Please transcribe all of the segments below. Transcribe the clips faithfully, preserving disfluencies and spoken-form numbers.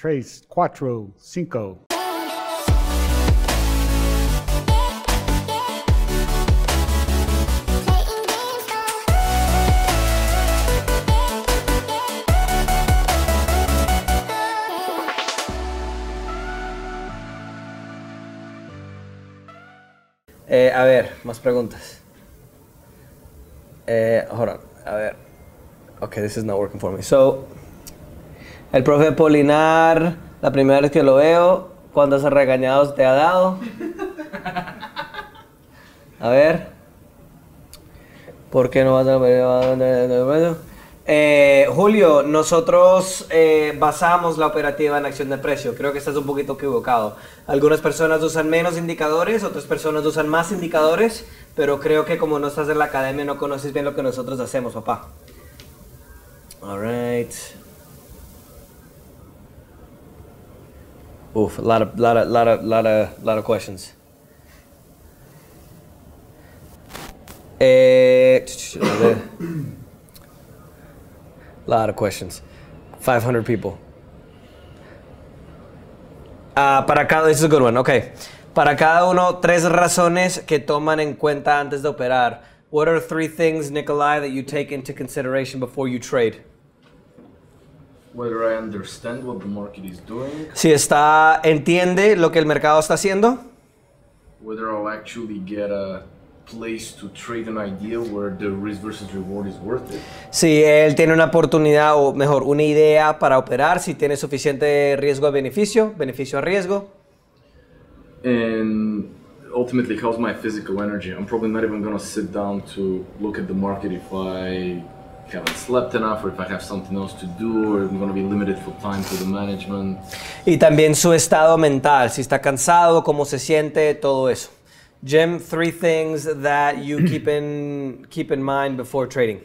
tres, cuatro, cinco. Eh, a ver, más preguntas. Eh, hold on, a ver. Okay, this is not working for me. So, el profe Apolinar, la primera vez que lo veo, ¿cuántos regañados te ha dado? A ver. ¿Por qué no vas a... Eh, Julio, nosotros eh, basamos la operativa en acción de precio. Creo que estás un poquito equivocado. Algunas personas usan menos indicadores, otras personas usan más indicadores, pero creo que como no estás en la academia no conoces bien lo que nosotros hacemos, papá. Alright. Uf, a lot of, lot of, lot of, lot of, lot of questions. Eh... A lot of questions. five hundred people. Uh, para cada, this is a good one. Okay. Para cada uno, tres razones que toman en cuenta antes de operar. What are three things, Nikolai, that you take into consideration before you trade? Whether I understand what the market is doing. Si está, entiende lo que el mercado está haciendo. Whether I'll actually get a place to trade an idea where the risk versus reward is worth it. Si él tiene una oportunidad o mejor una idea para operar, si tiene suficiente riesgo a beneficio, beneficio a riesgo. And ultimately, how's my physical energy? I'm probably not even going to sit down to look at the market if I haven't slept enough or if I have something else to do or I'm going to be limited for time for the management. Y también su estado mental, si está cansado, cómo se siente, todo eso. Jim, three things that you keep in keep in mind before trading.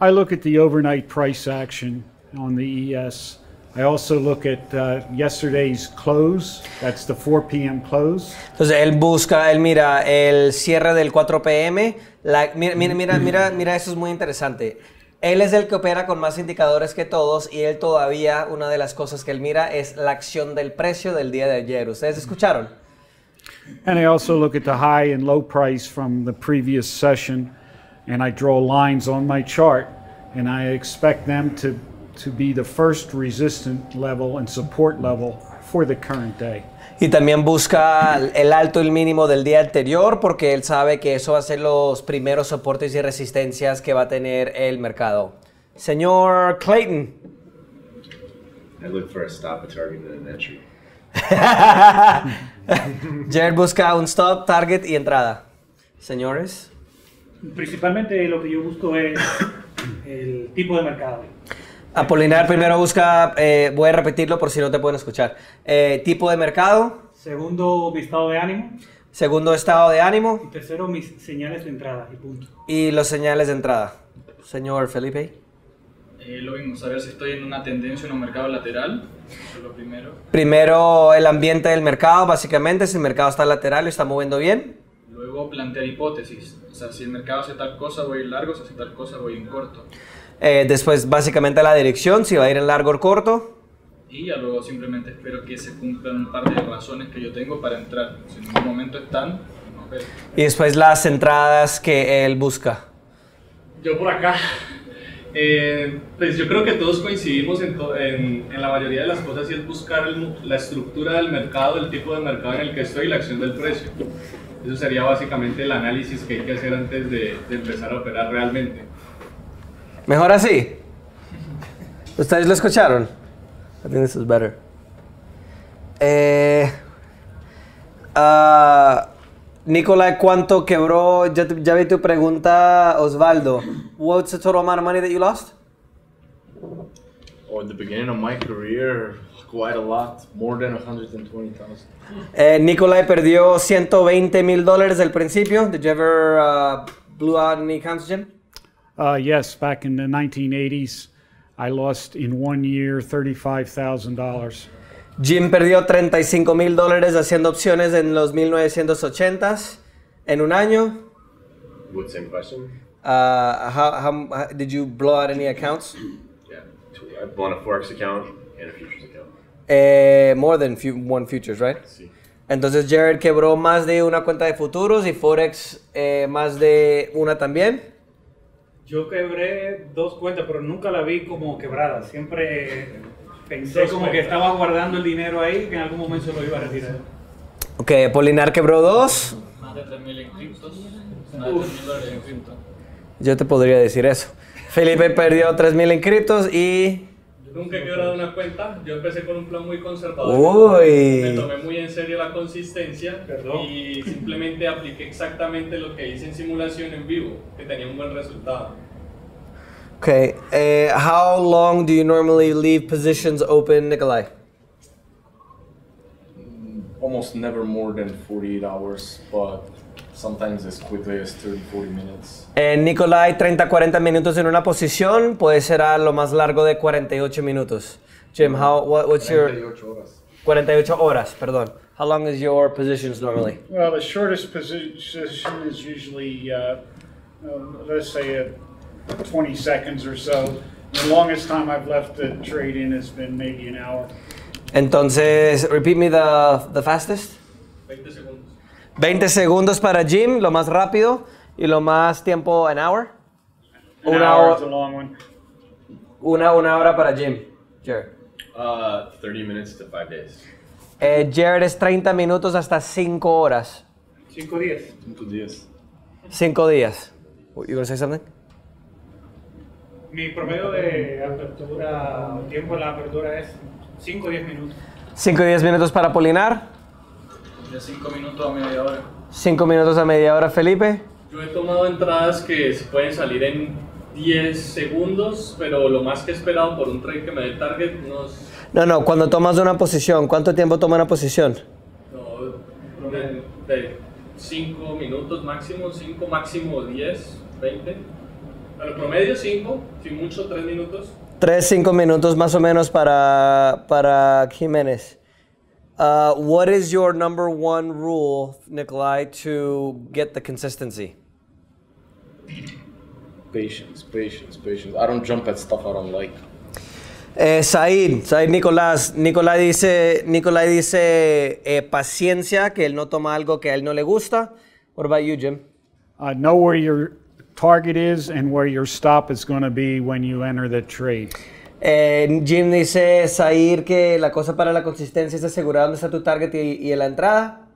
I look at the overnight price action on the E S. I also look at uh, yesterday's close. That's the four P M close. Entonces él busca, él mira el cierre del cuatro P M. La, mira, mira, mira, mira, mira, eso es muy interesante. Él es el que opera con más indicadores que todos y él todavía una de las cosas que él mira es la acción del precio del día de ayer. ¿Ustedes escucharon? And I also look at the high and low price from the previous session, and I draw lines on my chart, and I expect them to, to be the first resistance level and support level for the current day. Y también busca el alto y el mínimo del día anterior, porque él sabe que eso va a ser los primeros soportes y resistencias que va a tener el mercado. Señor Clayton. I look for a stop, a target, and an entry. Jared busca un stop, target y entrada. Señores, principalmente lo que yo busco es el tipo de mercado. Apolinar primero busca, eh, voy a repetirlo por si no te pueden escuchar, eh, tipo de mercado. Segundo, mi estado de ánimo. Segundo, estado de ánimo. Y tercero, mis señales de entrada y punto. Y los señales de entrada. Señor Felipe. Eh, lo mismo, saber si estoy en una tendencia en un mercado lateral, eso es lo primero. Primero, el ambiente del mercado, básicamente, si el mercado está lateral y está moviendo bien. Luego, plantear hipótesis, o sea, si el mercado hace tal cosa, voy en largo, si hace tal cosa, voy en corto. Eh, después, básicamente, la dirección, si va a ir en largo o corto. Y ya luego simplemente espero que se cumplan un par de razones que yo tengo para entrar, si en algún momento están, no espero. Y después, las entradas que él busca. Yo por acá. Eh, pues yo creo que todos coincidimos en, to en, en la mayoría de las cosas y es buscar el, la estructura del mercado, el tipo de mercado en el que estoy y la acción del precio. Eso sería básicamente el análisis que hay que hacer antes de, de empezar a operar realmente. Mejor así. ¿Ustedes lo escucharon? I think this is better. Eh, uh, Nikolai, ¿cuánto quebró? Ya, ya vi tu pregunta, Osvaldo. What's the total amount of money that you lost? Oh, at the beginning of my career, quite a lot, more than one hundred twenty thousand. Eh, Nikolai perdió ciento veinte mil dólares al principio. Did you ever uh, blew out any accounts, Jim? Uh, yes, back in the nineteen eighties, I lost in one year thirty-five thousand dollars. Jim perdió treinta y cinco mil dólares haciendo opciones en los mil novecientos ochentas en un año. What's the question? Uh, how, how, how did you blow out any accounts? Yeah, I've blown a Forex account and a futures account. Eh, more than few, one futures, right? Sí. Entonces Jared quebró más de una cuenta de futuros y Forex eh, más de una también. Yo quebré dos cuentas, pero nunca la vi como quebrada. Siempre pensé dos como cuentas. Que estaba guardando el dinero ahí, que en algún momento lo iba a retirar. Ok, Apolinar quebró dos. Más de tres mil en criptos. Más de tres mil dólares en cripto. Yo te podría decir eso. Felipe perdió tres mil en criptos y... Nunca he quebrado una cuenta, yo empecé con un plan muy conservador. Uy. Me tomé muy en serio la consistencia. Perdón. Y simplemente apliqué exactamente lo que hice en simulación en vivo, que tenía un buen resultado. Ok, uh, how long do you normally leave positions open, Nikolai? Almost never more than forty-eight hours, but sometimes as quickly as thirty to forty minutes. Eh, Nikolai, treinta a cuarenta minutos en una posición, puede ser a lo más largo de cuarenta y ocho minutos. Jim, how what, what's cuarenta y ocho your horas. cuarenta y ocho horas, perdón. How long is your positions normally? Well, the shortest position is usually uh, uh, let's say uh, twenty seconds or so. The longest time I've left the trade in has been maybe an hour. Entonces, repeat me the the fastest. veinte segundos. veinte segundos para Jim, lo más rápido, y lo más tiempo, an hour. An una hour is a long one. Una, una hora para Jim. Jared. Uh, thirty minutes to five days. Eh, Jared es treinta minutos hasta cinco horas. cinco días. cinco días. cinco días. You gonna say something? Mi promedio de apertura, tiempo de la apertura es cinco a diez minutos. cinco a diez minutos para Apolinar. De cinco minutos a media hora. cinco minutos a media hora, Felipe. Yo he tomado entradas que se pueden salir en diez segundos, pero lo más que he esperado por un trade que me dé target, unos... No, no, cuando tomas una posición, ¿cuánto tiempo toma una posición? No, de cinco minutos máximo, cinco máximo diez, veinte. Pero promedio cinco, si mucho tres minutos. tres, cinco minutos más o menos para, para Jiménez. Uh, what is your number one rule, Nikolai, to get the consistency? Patience, patience, patience. I don't jump at stuff I don't like. Eh, Said, Said Nicolás. Nicolás dice, Nicolás dice eh, paciencia, que él no toma algo que a él no le gusta. What about you, Jim? Uh, know where your target is and where your stop is going to be when you enter the trade. Eh, Jim dice, Zahir, que la cosa para la consistencia es asegurar dónde está tu target y, y la entrada.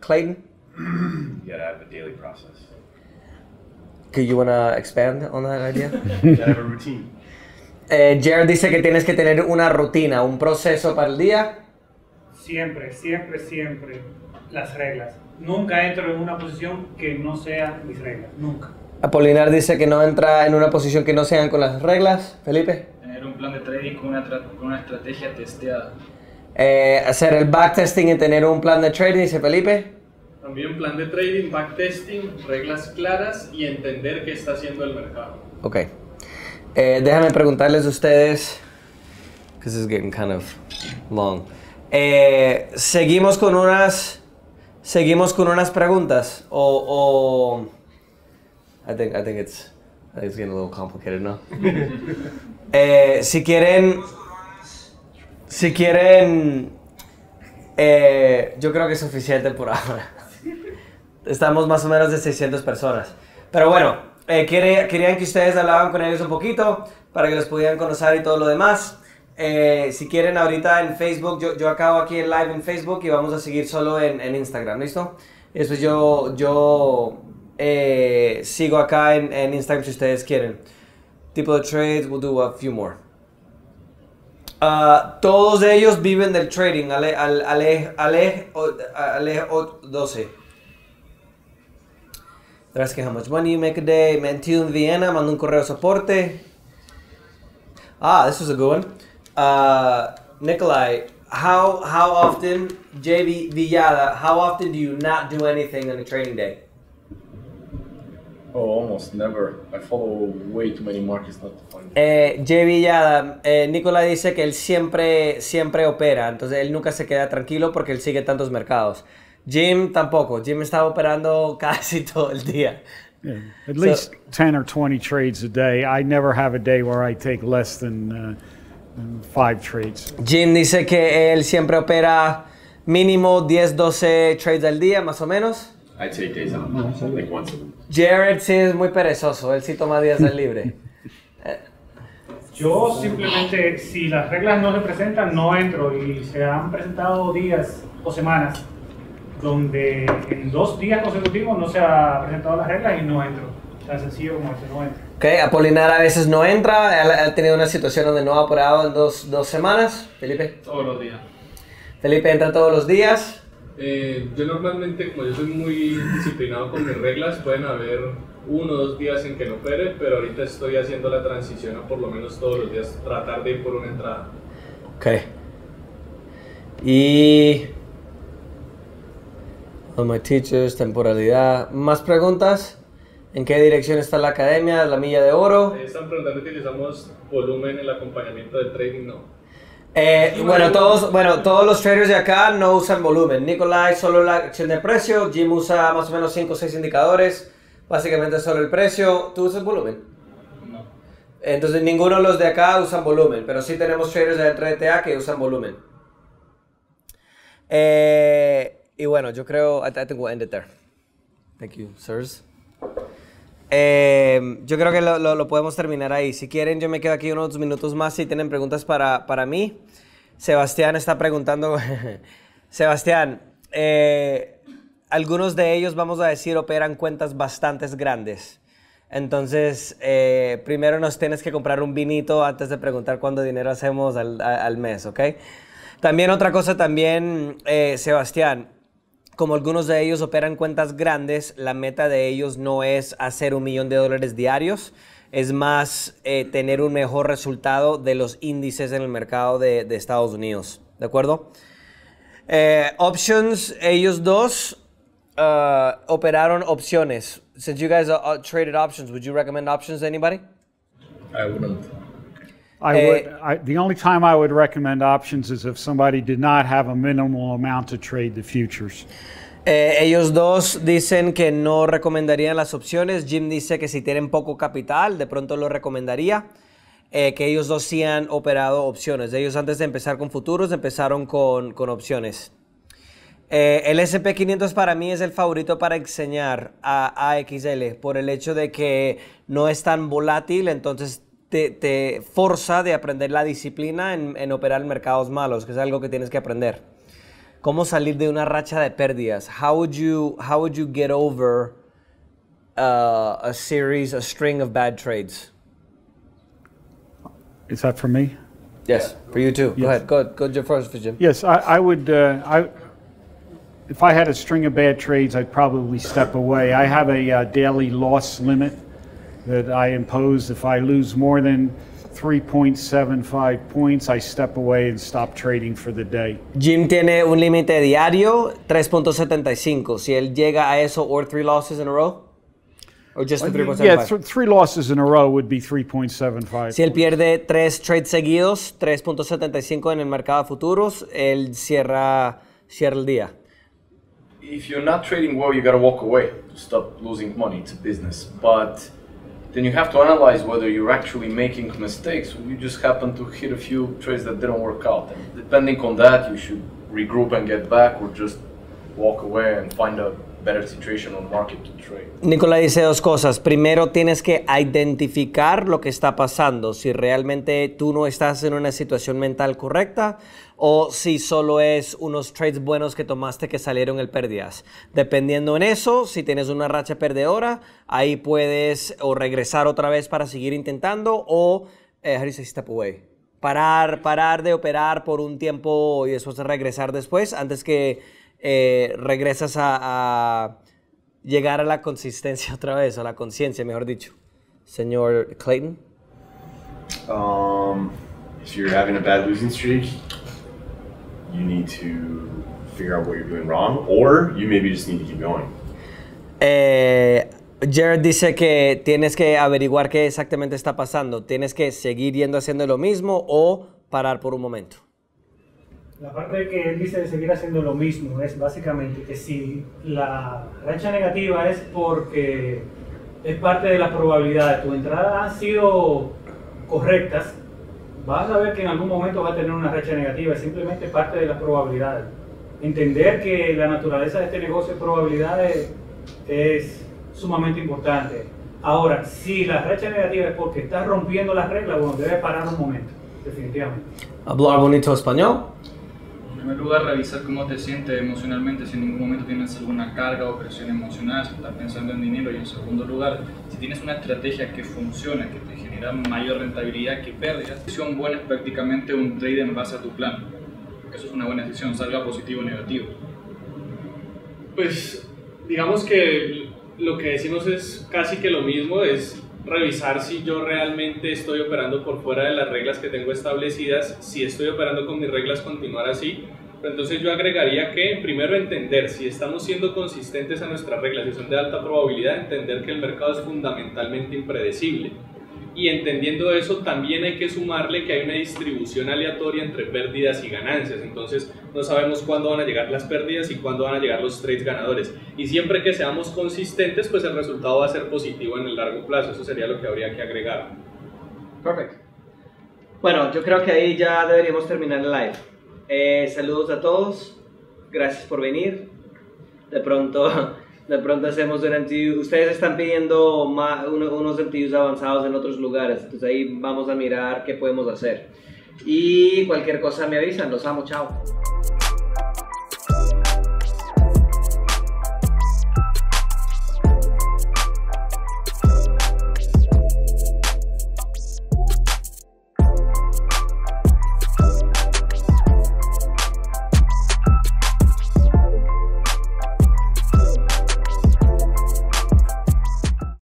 Clayton? You gotta have a daily process. Do you wanna expand on that idea? You gotta have a routine. Eh, Jared dice que tienes que tener una rutina, un proceso para el día. Siempre, siempre, siempre las reglas. Nunca entro en una posición que no sea mis reglas, nunca. Apolinar dice que no entra en una posición que no sean con las reglas. Felipe. Tener un plan de trading con una, tra con una estrategia testeada. Eh, hacer el backtesting y tener un plan de trading, dice Felipe. También plan de trading, backtesting, reglas claras y entender qué está haciendo el mercado. Ok. Eh, déjame preguntarles a ustedes, because this is getting kind of long. Eh, seguimos con unas, seguimos con unas preguntas o... o I think, I think it's, I think it's getting a little complicated now. eh, si quieren, si quieren, eh, yo creo que es suficiente por ahora. Estamos más o menos de seiscientas personas. Pero bueno, eh, quería, querían que ustedes hablaban con ellos un poquito para que los pudieran conocer y todo lo demás. Eh, si quieren, ahorita en Facebook, yo, yo acabo aquí el live en Facebook y vamos a seguir solo en, en Instagram, ¿listo? Eso yo, yo... Eh, sigo acá en, en Instagram si ustedes quieren. Tipo de trades, we'll do a few more. Uh, todos ellos viven del trading. Ale, ale, ale, ale, ale, doce. They're asking how much money you make a day. Mantiu en Viena, mando un correo soporte. Ah, this was a good one. Uh, Nikolai, how, how often, J V Villada, how often do you not do anything on a trading day? Oh, almost never. I follow way too many markets not to find. Eh, J V Villada, eh, Nicolás dice que él siempre, siempre opera, entonces él nunca se queda tranquilo porque él sigue tantos mercados. Jim tampoco. Jim estaba operando casi todo el día. Yeah, at so, least ten or twenty trades a day. I never have a day where I take less than uh, five trades. Jim dice que él siempre opera mínimo diez, doce trades al día, más o menos. I'd say days on, like once a week. Jared sí es muy perezoso, él sí toma días del libre. Yo simplemente, si las reglas no se presentan, no entro, y se han presentado días o semanas donde en dos días consecutivos no se ha presentado las reglas y no entro. Tan sencillo como eso, no entro. Ok, Apolinar a veces no entra, ha tenido una situación donde no ha operado en dos, dos semanas. Felipe. Todos los días. Felipe entra todos los días. Eh, yo normalmente, como yo soy muy disciplinado con mis reglas, pueden haber uno o dos días en que no opere, pero ahorita estoy haciendo la transición a por lo menos todos los días tratar de ir por una entrada. Ok. Y... all my teachers, temporalidad. ¿Más preguntas? ¿En qué dirección está la academia? ¿La milla de oro? Eh, están preguntando si utilizamos volumen en el acompañamiento del trading. No. Eh, bueno, todos, bueno, todos los traders de acá no usan volumen. Nikolai solo la acción de precio. Jim usa más o menos cinco o seis indicadores. Básicamente solo el precio. ¿Tú usas volumen? No. Entonces ninguno de los de acá usan volumen, pero sí tenemos traders dentro de D T A que usan volumen. Eh, y bueno, yo creo, I, I think we'll end it there. Thank you, sirs. Eh, yo creo que lo, lo, lo podemos terminar ahí. Si quieren, yo me quedo aquí unos minutos más si tienen preguntas para, para mí. Sebastián está preguntando. Sebastián, eh... algunos de ellos, vamos a decir, operan cuentas bastante grandes. Entonces, eh, primero nos tienes que comprar un vinito antes de preguntar cuánto dinero hacemos al, a, al mes, ¿ok? También otra cosa, también, eh, Sebastián, como algunos de ellos operan cuentas grandes, la meta de ellos no es hacer un millón de dólares diarios, es más eh, tener un mejor resultado de los índices en el mercado de, de Estados Unidos, ¿de acuerdo? Eh, options, ellos dos... Uh, operaron opciones. Since you guys uh, traded options, would you recommend options to anybody? I wouldn't. I uh, would. I, the only time I would recommend options is if somebody did not have a minimal amount to trade the futures. Eh, ellos dos dicen que no recomendarían las opciones. Jim dice que si tienen poco capital, de pronto lo recomendaría. Eh, que ellos dos sí han operado opciones. Ellos antes de empezar con futuros, empezaron con, con opciones. Eh, el S P quinientos para mí es el favorito para enseñar a A X L por el hecho de que no es tan volátil, entonces te, te forza de aprender la disciplina en, en operar en mercados malos, que es algo que tienes que aprender. ¿Cómo salir de una racha de pérdidas? How would you, how would you get over uh, a series, a string of bad trades? Is that for me? Yes, yeah. For you too. Yes. Go ahead. Go, go to first, Jim. Yes, I, I would. Uh, I If I had a string of bad trades, I'd probably step away. I have a uh, daily loss limit that I impose. If I lose more than three point seven five points, I step away and stop trading for the day. Jim tiene un límite diario, tres punto setenta y cinco. Si él llega a eso, or three losses in a row? Or just the three point seven five? Yeah, th three losses in a row would be three point seven five. Si él pierde tres trades seguidos, tres punto setenta y cinco en el mercado de futuros, él cierra, cierra el día. If you're not trading well, you gotta walk away to stop losing money. It's a business. But then you have to analyze whether you're actually making mistakes. You just happen to hit a few trades that didn't work out. And depending on that, you should regroup and get back or just walk away and find a better situation on the market to trade. Nicolás dice dos cosas. Primero, tienes que identificar lo que está pasando. Si realmente tú no estás en una situación mental correcta, o si solo es unos trades buenos que tomaste que salieron en pérdidas. Dependiendo en eso, si tienes una racha perdedora, ahí puedes o regresar otra vez para seguir intentando o eh, how do you say step away? Parar, parar de operar por un tiempo y después regresar después antes que eh, regresas a, a llegar a la consistencia otra vez, o la conciencia, mejor dicho. Señor Clayton. Um, if you're having a bad losing streak, you need to figure out what you're doing wrong, or you maybe just need to keep going. Eh, Jared dice que tienes que averiguar qué exactamente está pasando. Tienes que seguir yendo haciendo lo mismo o parar por un momento. La parte que él dice de seguir haciendo lo mismo es básicamente que si la racha negativa es porque es parte de las probabilidades, tus entradas han sido correctas, vas a ver que en algún momento va a tener una racha negativa, es simplemente parte de las probabilidades. Entender que la naturaleza de este negocio de probabilidades es sumamente importante. Ahora, si la racha negativa es porque estás rompiendo las reglas, bueno, debes parar un momento, definitivamente. ¿Hablar bonito español? En primer lugar, revisar cómo te sientes emocionalmente, si en ningún momento tienes alguna carga o presión emocional, si estás pensando en dinero. Y en segundo lugar, si tienes una estrategia que funciona, que te genera mayor rentabilidad que pérdidas. Decisión buena es prácticamente un trade en base a tu plan. Eso es una buena decisión, salga positivo o negativo. Pues digamos que lo que decimos es casi que lo mismo, es revisar si yo realmente estoy operando por fuera de las reglas que tengo establecidas, si estoy operando con mis reglas, continuar así. Pero entonces yo agregaría que primero entender si estamos siendo consistentes a nuestras reglas, si son de alta probabilidad, entender que el mercado es fundamentalmente impredecible. Y entendiendo eso, también hay que sumarle que hay una distribución aleatoria entre pérdidas y ganancias. Entonces no sabemos cuándo van a llegar las pérdidas y cuándo van a llegar los trades ganadores, y siempre que seamos consistentes, pues el resultado va a ser positivo en el largo plazo. Eso sería lo que habría que agregar. Perfecto. Bueno, yo creo que ahí ya deberíamos terminar el live. Eh, saludos a todos, gracias por venir. De pronto... De pronto hacemos un M T U. Ustedes están pidiendo más, unos M T Us avanzados en otros lugares. Entonces ahí vamos a mirar qué podemos hacer. Y cualquier cosa me avisan. Los amo. Chao.